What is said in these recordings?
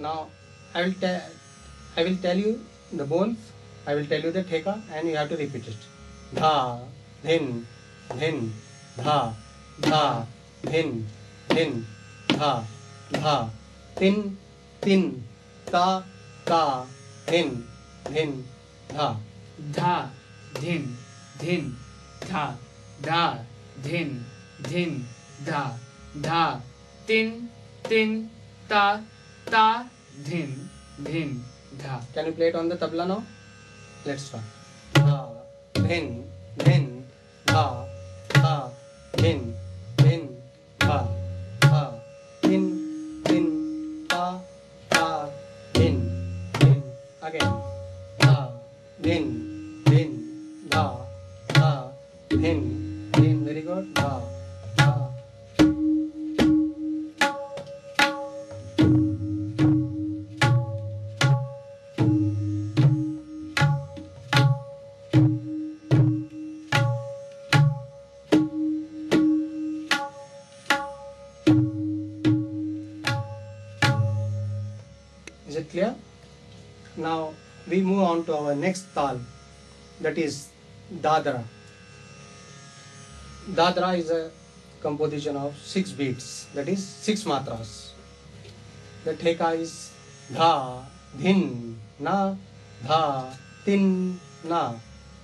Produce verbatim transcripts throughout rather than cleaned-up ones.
Now I will tell I will tell you the bones, I will tell you the theka, and you have to repeat it. Dha, dhin, dhin, dha, dha, dhin, dhin, dha, dha, tin, tin, ta, ta, dhin, dhin, dha, dha, dhin, dhin, dha, da, dhin, dhin, dha, dha, tin, tin, ta, ta, dhin, dhin, dha. Can you play it on the tabla now? Let's start. Dha, dhin, dhin, dha, dha, dhin, dhin, dha, dha, tin, tin, ta, ta, dhin, dhin. Again. Dha, dhin, dhin, dha, dha, dhin, dhin. Very good. Dha, dha. Is it clear? Now we move on to our next tal, that is Dadra. Dadra is a composition of six beats, that is six matras. The theka is dha, dhin, na, dha, tin, na,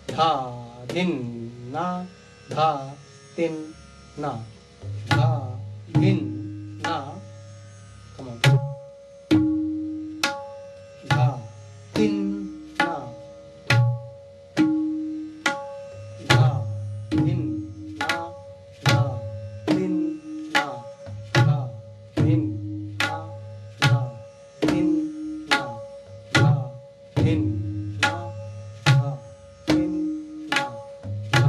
dha, dhin, na, dha, tin, na, dha, dhin, na. Come on. Tin, na, na, tin, na, na, tin, na, na, tin, na, na, tin, na, na, tin, na, na, tin, na, na, tin, na, na,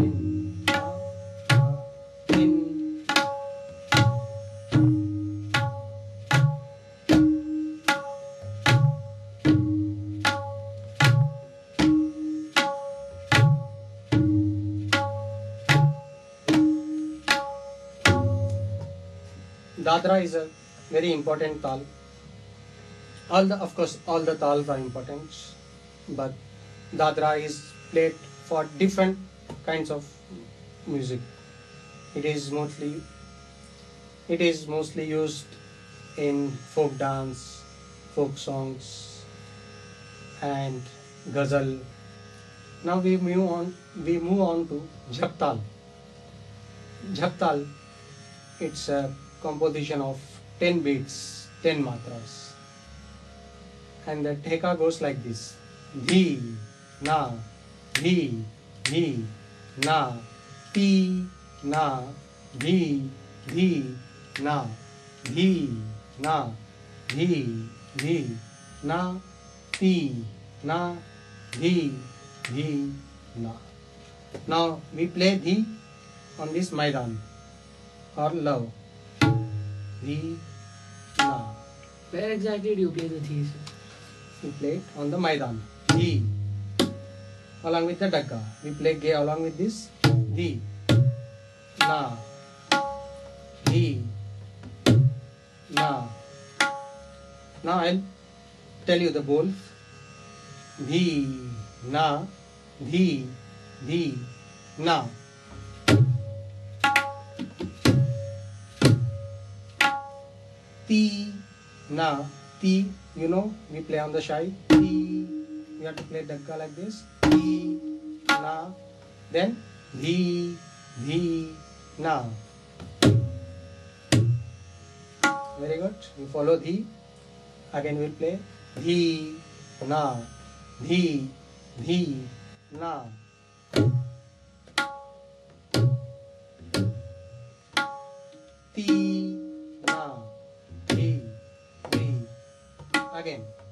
tin. Dadra is a very important tal. All the, of course, all the tals are important, but Dadra is played for different kinds of music. It is mostly, it is mostly used in folk dance, folk songs, and ghazal. Now we move on. We move on to Jhaptal. Jhaptal, it's a composition of ten beats, ten matras, and the theka goes like this: dhi, na, dhi, dhi, na, ti, na, dhi, dhi, na, dhi, na, dhi, dhi, na, ti, na, dhi, dhi, na. Now we play dhi on this maidan or love. Dhi, na. Where exactly do you play the dhi? We play it on the maidan. Dhi. Along with the dugga. We play gay along with this. Dhi, na, dhi, na. Now I'll tell you the bowls. Dhi, na, dhi, dhi, na. Ti, na, ti, you know, we play on the shai. Ti, we have to play dugga like this. Ti, na, then dhi, dhi, na. Very good. We follow dhi. Again we'll play dhi, na, dhi, dhi, na. Ti, na. Again.